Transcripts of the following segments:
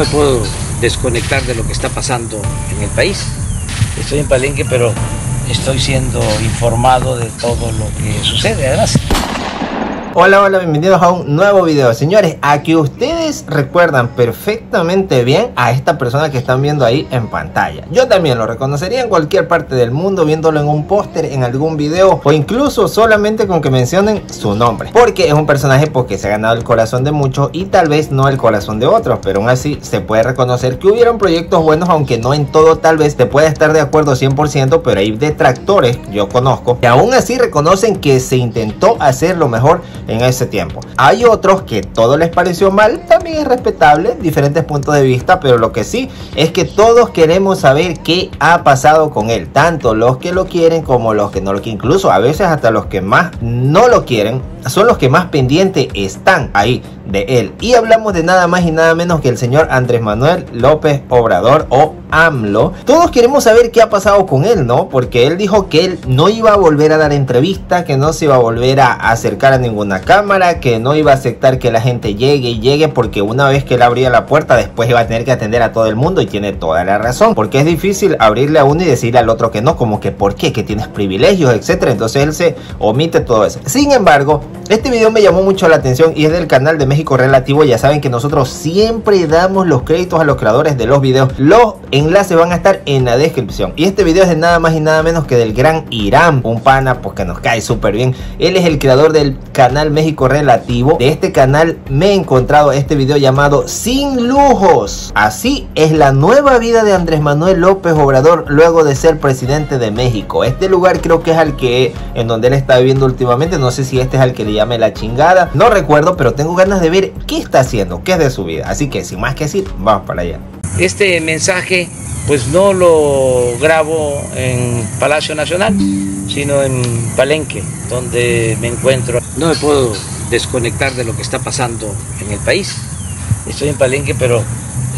me puedo desconectar de lo que está pasando en el país. Estoy en Palenque, pero estoy siendo informado de todo lo que sucede, además. Hola, hola, bienvenidos a un nuevo video. Señores, aquí ustedes recuerdan perfectamente bien a esta persona que están viendo ahí en pantalla. Yo también lo reconocería en cualquier parte del mundo, viéndolo en un póster, en algún video, o incluso solamente con que mencionen su nombre, porque es un personaje porque se ha ganado el corazón de muchos y tal vez no el corazón de otros, pero aún así se puede reconocer que hubieron proyectos buenos, aunque no en todo tal vez te pueda estar de acuerdo 100%, pero hay detractores, yo conozco, que aún así reconocen que se intentó hacer lo mejor en ese tiempo. Hay otros que todo les pareció mal, también es respetable, diferentes puntos de vista, pero lo que sí es que todos queremos saber qué ha pasado con él, tanto los que lo quieren como los que no lo quieren, incluso a veces hasta los que más no lo quieren son los que más pendientes están ahí de él. Y hablamos de nada más y nada menos que el señor Andrés Manuel López Obrador o AMLO. Todos queremos saber qué ha pasado con él, ¿no? Porque él dijo que él no iba a volver a dar entrevista, que no se iba a volver a acercar a ninguna cámara, que no iba a aceptar que la gente llegue y llegue, porque una vez que él abría la puerta después iba a tener que atender a todo el mundo, y tiene toda la razón, porque es difícil abrirle a uno y decirle al otro que no, como que ¿por qué? Que tienes privilegios, etcétera. Entonces él se omite todo eso. Sin embargo, este video me llamó mucho la atención y es del canal de México Relativo. Ya saben que nosotros siempre damos los créditos a los creadores de los videos. Los enlaces van a estar en la descripción. Y este video es de nada más y nada menos que del gran Iram, un pana pues que nos cae súper bien. Él es el creador del canal México Relativo. De este canal me he encontrado este video llamado Sin Lujos. Así es la nueva vida de Andrés Manuel López Obrador luego de ser presidente de México. Este lugar creo que es al que en donde él está viviendo últimamente. No sé si este es al que le llame La Chingada, no recuerdo, pero tengo ganas de ver qué está haciendo, qué es de su vida. Así que sin más que decir, vamos para allá. Este mensaje pues no lo grabo en Palacio Nacional, sino en Palenque, donde me encuentro. No me puedo desconectar de lo que está pasando en el país. Estoy en Palenque, pero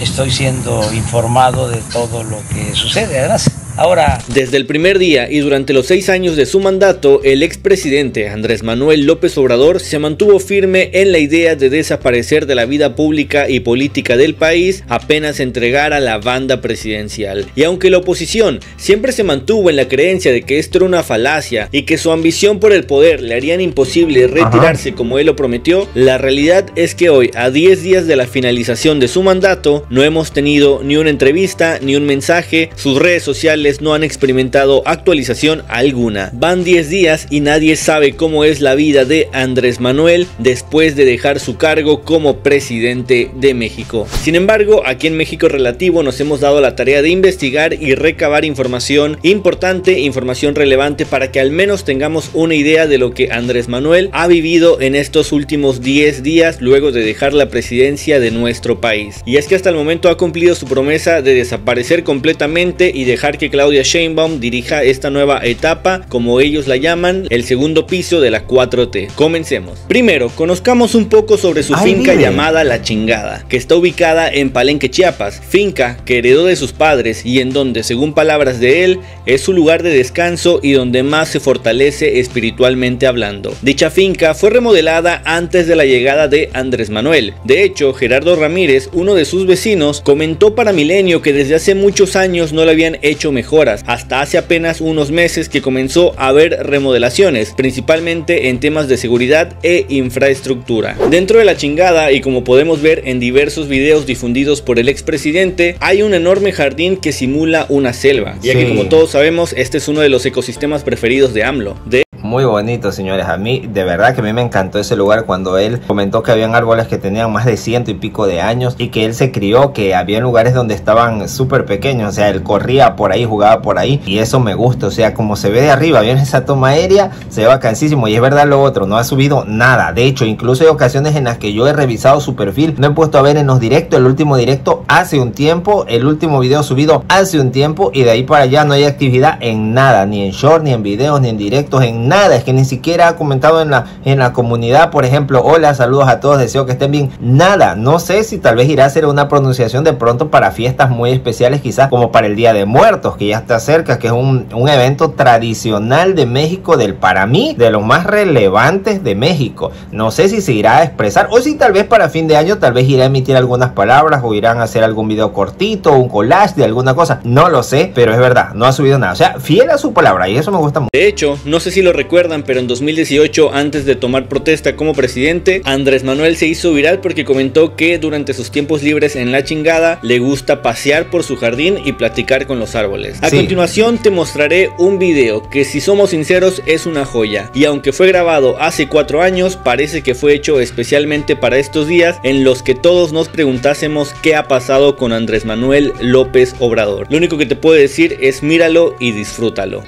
estoy siendo informado de todo lo que sucede, además. Ahora, desde el primer día y durante los 6 años de su mandato, el expresidente Andrés Manuel López Obrador se mantuvo firme en la idea de desaparecer de la vida pública y política del país apenas entregara la banda presidencial. Y aunque la oposición siempre se mantuvo en la creencia de que esto era una falacia y que su ambición por el poder le harían imposible retirarse como él lo prometió, la realidad es que hoy, a 10 días de la finalización de su mandato, no hemos tenido ni una entrevista, ni un mensaje. Sus redes sociales no han experimentado actualización alguna. Van 10 días y nadie sabe cómo es la vida de Andrés Manuel después de dejar su cargo como presidente de México. Sin embargo, aquí en México Relativo nos hemos dado la tarea de investigar y recabar información importante, información relevante, para que al menos tengamos una idea de lo que Andrés Manuel ha vivido en estos últimos 10 días luego de dejar la presidencia de nuestro país. Y es que hasta el momento ha cumplido su promesa de desaparecer completamente y dejar que Claudia Sheinbaum dirija esta nueva etapa, como ellos la llaman, el segundo piso de la 4T. Comencemos. Primero, conozcamos un poco sobre su finca llamada La Chingada, que está ubicada en Palenque, Chiapas, finca que heredó de sus padres y en donde, según palabras de él, es su lugar de descanso y donde más se fortalece espiritualmente hablando. Dicha finca fue remodelada antes de la llegada de Andrés Manuel. De hecho, Gerardo Ramírez, uno de sus vecinos, comentó para Milenio que desde hace muchos años no le habían hecho mejoras, hasta hace apenas unos meses que comenzó a haber remodelaciones, principalmente en temas de seguridad e infraestructura. Dentro de La Chingada, y como podemos ver en diversos videos difundidos por el expresidente, hay un enorme jardín que simula una selva, ya que como todos sabemos, este es uno de los ecosistemas preferidos de AMLO. Muy bonito, señores. A mí, de verdad que a mí me encantó ese lugar cuando él comentó que habían árboles que tenían más de 100 y pico de años y que él se crió, que había lugares donde estaban súper pequeños, o sea, él corría por ahí, jugaba por ahí, y eso me gusta, o sea, como se ve de arriba, bien esa toma aérea, se ve bacanísimo. Y es verdad lo otro, no ha subido nada. De hecho, incluso hay ocasiones en las que yo he revisado su perfil, me he puesto a ver en los directos, el último directo hace un tiempo, el último video subido hace un tiempo, y de ahí para allá no hay actividad en nada, ni en short, ni en videos, ni en directos, en nada. nada, es que ni siquiera ha comentado en la comunidad, por ejemplo, hola, saludos a todos, deseo que estén bien, nada. No sé si tal vez irá a hacer una pronunciación de pronto para fiestas muy especiales, quizás como para el Día de Muertos, que ya está cerca, que es un evento tradicional de México, para mí, de los más relevantes de México. No sé si se irá a expresar, o si tal vez para fin de año tal vez irá a emitir algunas palabras, o irán a hacer algún video cortito, un collage de alguna cosa, no lo sé, pero es verdad, no ha subido nada, o sea, fiel a su palabra, y eso me gusta mucho. De hecho, no sé si lo recuerdan, pero en 2018, antes de tomar protesta como presidente, Andrés Manuel se hizo viral porque comentó que durante sus tiempos libres en La Chingada le gusta pasear por su jardín y platicar con los árboles. A continuación te mostraré un video que, si somos sinceros, es una joya, y aunque fue grabado hace 4 años, parece que fue hecho especialmente para estos días en los que todos nos preguntásemos qué ha pasado con Andrés Manuel López Obrador. Lo único que te puedo decir es míralo y disfrútalo.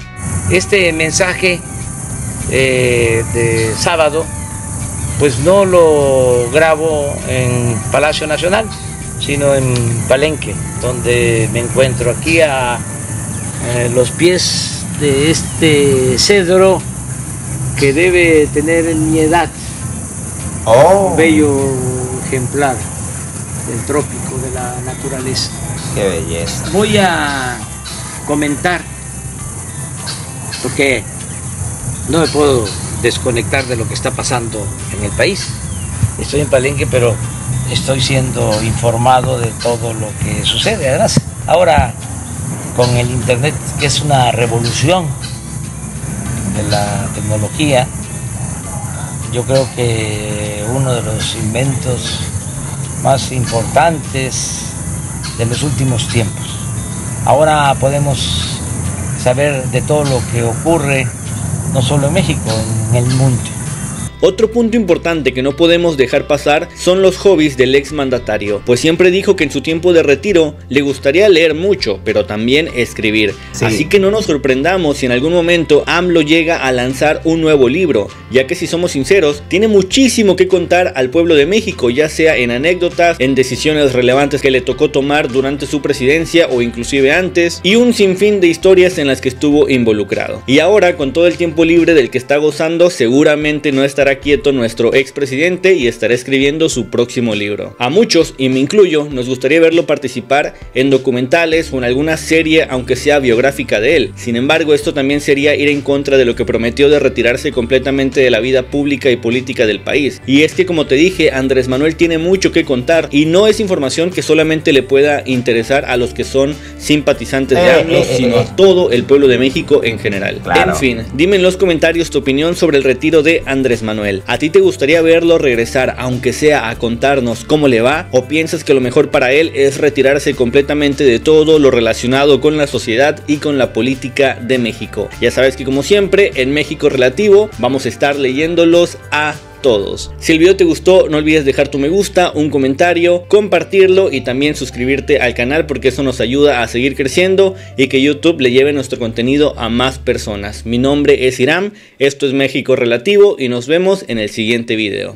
Este mensaje de sábado pues no lo grabo en Palacio Nacional, sino en Palenque, donde me encuentro aquí a los pies de este cedro que debe tener mi edad. Oh. Un bello ejemplar del trópico, de la naturaleza. Qué belleza. Voy a comentar, porque no me puedo desconectar de lo que está pasando en el país. Estoy en Palenque, pero estoy siendo informado de todo lo que sucede. Además, ahora con el internet, que es una revolución de la tecnología, yo creo que uno de los inventos más importantes de los últimos tiempos. Ahora podemos saber de todo lo que ocurre, no solo en México, en el mundo. Otro punto importante que no podemos dejar pasar son los hobbies del exmandatario, pues siempre dijo que en su tiempo de retiro le gustaría leer mucho, pero también escribir. Sí. Así que no nos sorprendamos si en algún momento AMLO llega a lanzar un nuevo libro, ya que si somos sinceros, tiene muchísimo que contar al pueblo de México, ya sea en anécdotas, en decisiones relevantes que le tocó tomar durante su presidencia o inclusive antes, y un sinfín de historias en las que estuvo involucrado. Y ahora, con todo el tiempo libre del que está gozando, seguramente no estará quieto nuestro expresidente y estará escribiendo su próximo libro. A muchos, y me incluyo, nos gustaría verlo participar en documentales o en alguna serie, aunque sea biográfica de él. Sin embargo, esto también sería ir en contra de lo que prometió de retirarse completamente de la vida pública y política del país. Y es que, como te dije, Andrés Manuel tiene mucho que contar, y no es información que solamente le pueda interesar a los que son simpatizantes de AMLO, sino a todo el pueblo de México en general. Claro. En fin, dime en los comentarios tu opinión sobre el retiro de Andrés Manuel. ¿A ti te gustaría verlo regresar, aunque sea a contarnos cómo le va? ¿O piensas que lo mejor para él es retirarse completamente de todo lo relacionado con la sociedad y con la política de México? Ya sabes que, como siempre, en México Relativo vamos a estar leyéndolos a todos. Si el video te gustó, no olvides dejar tu me gusta, un comentario, compartirlo y también suscribirte al canal, porque eso nos ayuda a seguir creciendo y que YouTube le lleve nuestro contenido a más personas. Mi nombre es Iram, esto es México Relativo y nos vemos en el siguiente video.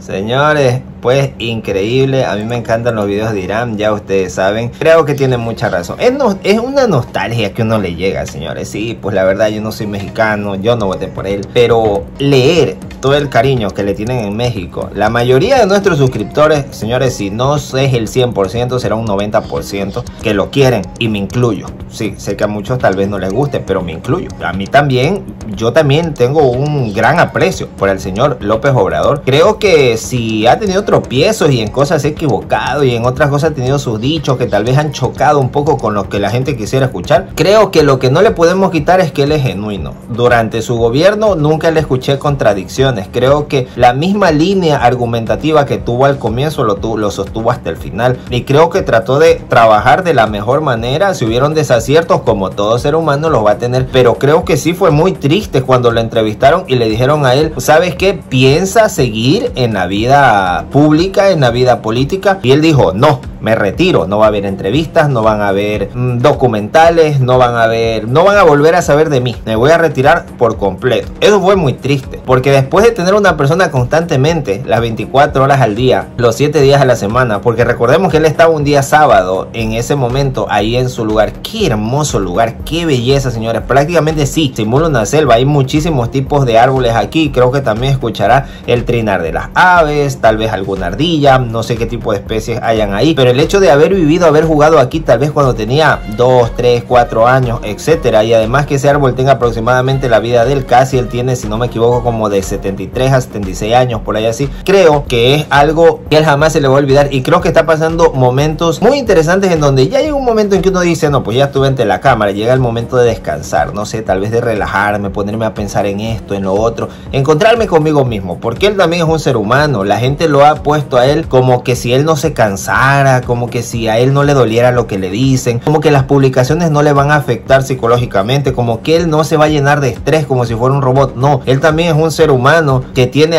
Señores, pues increíble, a mí me encantan los videos de Iram, ya ustedes saben, creo que tiene mucha razón, es una nostalgia que uno le llega, señores. Sí, pues la verdad yo no soy mexicano, yo no voté por él, pero leer todo el cariño que le tienen en México, la mayoría de nuestros suscriptores, señores, si no es el 100%, será un 90% que lo quieren, y me incluyo. Sí, sé que a muchos tal vez no les guste, pero me incluyo, a mí también, yo también tengo un gran aprecio por el señor López Obrador. Creo que si ha tenido tropiezos y en cosas se ha equivocado, y en otras cosas ha tenido sus dichos que tal vez han chocado un poco con lo que la gente quisiera escuchar, creo que lo que no le podemos quitar es que él es genuino. Durante su gobierno nunca le escuché contradicciones, creo que la misma línea argumentativa que tuvo al comienzo lo sostuvo hasta el final, y creo que trató de trabajar de la mejor manera. Si hubieron desaciertos, como todo ser humano los va a tener, pero creo que sí fue muy triste cuando lo entrevistaron y le dijeron a él, ¿sabes qué? ¿Piensa seguir en la vida pública, en la vida política? Y él dijo, no, me retiro, no va a haber entrevistas, no van a haber documentales, no van a volver a saber de mí, me voy a retirar por completo. Eso fue muy triste, porque después de tener una persona constantemente, las 24 horas al día, los 7 días a la semana, porque recordemos que él estaba un día sábado en ese momento ahí en su lugar, qué hermoso lugar, qué belleza, señores, prácticamente sí, simula una selva, hay muchísimos tipos de árboles aquí, creo que también escuchará el trinar de las aves, tal vez alguna ardilla, no sé qué tipo de especies hayan ahí, pero el hecho de haber vivido, haber jugado aquí tal vez cuando tenía 2, 3, 4 años, etcétera, y además que ese árbol tenga aproximadamente la vida de él, casi él tiene, si no me equivoco, como de 73 a 76 años, por ahí así, creo que es algo que él jamás se le va a olvidar, y creo que está pasando momentos muy interesantes en donde ya llega un momento en que uno dice, no, pues ya estuve ante la cámara, llega el momento de descansar, no sé, tal vez de relajarme, ponerme a pensar en esto, en lo otro, encontrarme conmigo mismo, porque él también es un ser humano, la gente lo ha puesto a él como que si él no se cansara, como que si a él no le doliera lo que le dicen, como que las publicaciones no le van a afectar psicológicamente, como que él no se va a llenar de estrés como si fuera un robot, no, él también es un ser humano que tiene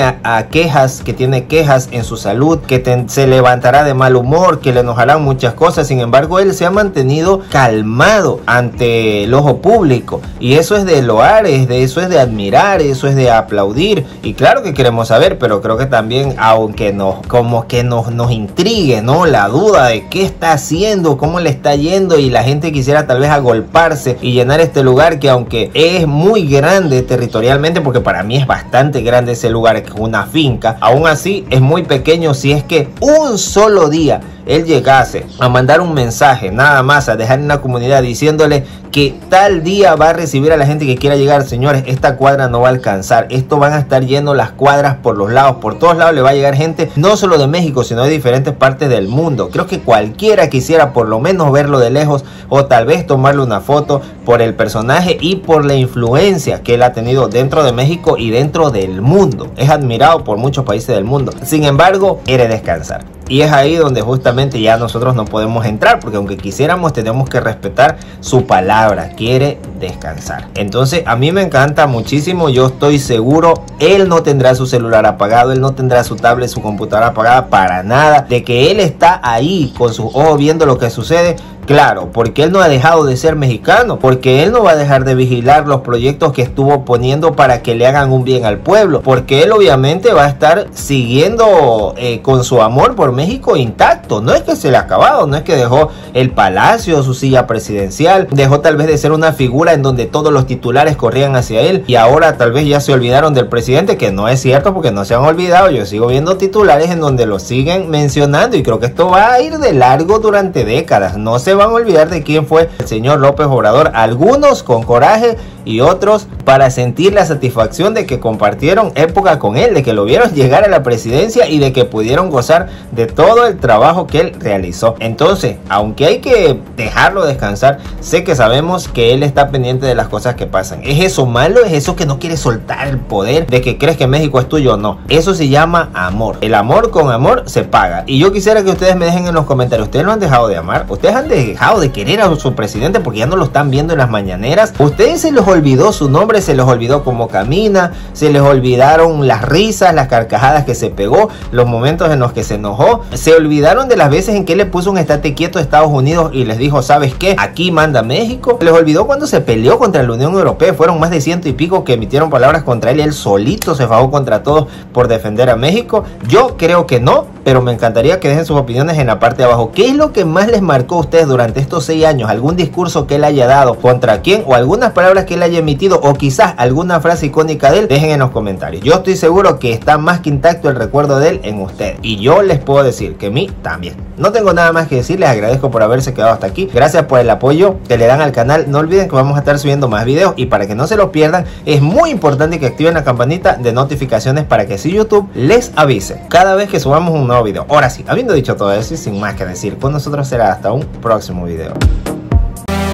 quejas en su salud, que se levantará de mal humor, que le enojarán muchas cosas, sin embargo él se ha mantenido calmado ante el ojo público, y eso es de loar, eso es de admirar, eso es de aplaudir, y claro que queremos saber, pero creo que también, aunque nos intrigue, ¿no?, la duda de qué está haciendo, cómo le está yendo, y la gente quisiera tal vez agolparse y llenar este lugar que, aunque es muy grande territorialmente, porque para mí es bastante grande ese lugar, que es una finca, aún así es muy pequeño, si es que un solo día él llegase a mandar un mensaje, nada más, a dejar en la comunidad diciéndole que tal día va a recibir a la gente que quiera llegar, señores, esta cuadra no va a alcanzar, esto van a estar lleno las cuadras por los lados, por todos lados le va a llegar gente, no solo de México, sino de diferentes partes del mundo. Creo que cualquiera quisiera por lo menos verlo de lejos, o tal vez tomarle una foto, por el personaje y por la influencia que él ha tenido dentro de México y dentro del mundo. Es admirado por muchos países del mundo, sin embargo quiere descansar, y es ahí donde justamente ya nosotros no podemos entrar, porque aunque quisiéramos, tenemos que respetar su palabra, quiere descansar. Entonces a mí me encanta muchísimo, yo estoy seguro, él no tendrá su celular apagado, él no tendrá su tablet, su computadora apagada, para nada, de que él está ahí con sus ojos viendo lo que sucede. Claro, porque él no ha dejado de ser mexicano, porque él no va a dejar de vigilar los proyectos que estuvo poniendo para que le hagan un bien al pueblo, porque él obviamente va a estar siguiendo con su amor por México intacto. No es que se le ha acabado, no es que dejó el palacio, su silla presidencial, dejó tal vez de ser una figura en donde todos los titulares corrían hacia él, y ahora tal vez ya se olvidaron del presidente, que no es cierto, porque no se han olvidado, yo sigo viendo titulares en donde lo siguen mencionando, y creo que esto va a ir de largo durante décadas, no se van a olvidar de quién fue el señor López Obrador, algunos con coraje y otros para sentir la satisfacción de que compartieron época con él, de que lo vieron llegar a la presidencia y de que pudieron gozar de todo el trabajo que él realizó. Entonces, aunque hay que dejarlo descansar, sé que sabemos que él está pendiente de las cosas que pasan. ¿Es eso malo? ¿Es eso que no quiere soltar el poder de que crees que México es tuyo? No, eso se llama amor. El amor con amor se paga, y yo quisiera que ustedes me dejen en los comentarios, ¿ustedes no han dejado de amar? ¿Ustedes han dejado de querer a su presidente porque ya no lo están viendo en las mañaneras? ¿Ustedes se los olvidó su nombre? ¿Se les olvidó cómo camina? ¿Se les olvidaron las risas, las carcajadas que se pegó, los momentos en los que se enojó? ¿Se olvidaron de las veces en que le puso un estate quieto a Estados Unidos y les dijo, ¿sabes qué? Aquí manda México. ¿Se les olvidó cuando se peleó contra la Unión Europea? Fueron más de 100 y pico que emitieron palabras contra él, y él solito se fajó contra todos por defender a México. Yo creo que no, pero me encantaría que dejen sus opiniones en la parte de abajo. ¿Qué es lo que más les marcó a ustedes durante estos 6 años? ¿Algún discurso que él haya dado? ¿Contra quién? ¿O algunas palabras que él haya emitido? ¿O quizás alguna frase icónica de él? Dejen en los comentarios. Yo estoy seguro que está más que intacto el recuerdo de él en ustedes, y yo les puedo decir que a mí también. No tengo nada más que decir, les agradezco por haberse quedado hasta aquí. Gracias por el apoyo que le dan al canal. No olviden que vamos a estar subiendo más videos, y para que no se los pierdan, es muy importante que activen la campanita de notificaciones para que si YouTube les avise cada vez que subamos un nuevo video. Ahora sí, habiendo dicho todo eso y sin más que decir, con nosotros será hasta un próximo video.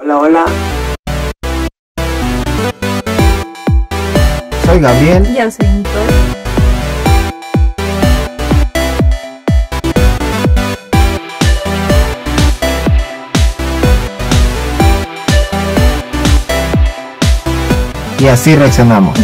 Hola, hola. Soy Gabriel. Y Anselmito. Y así reaccionamos.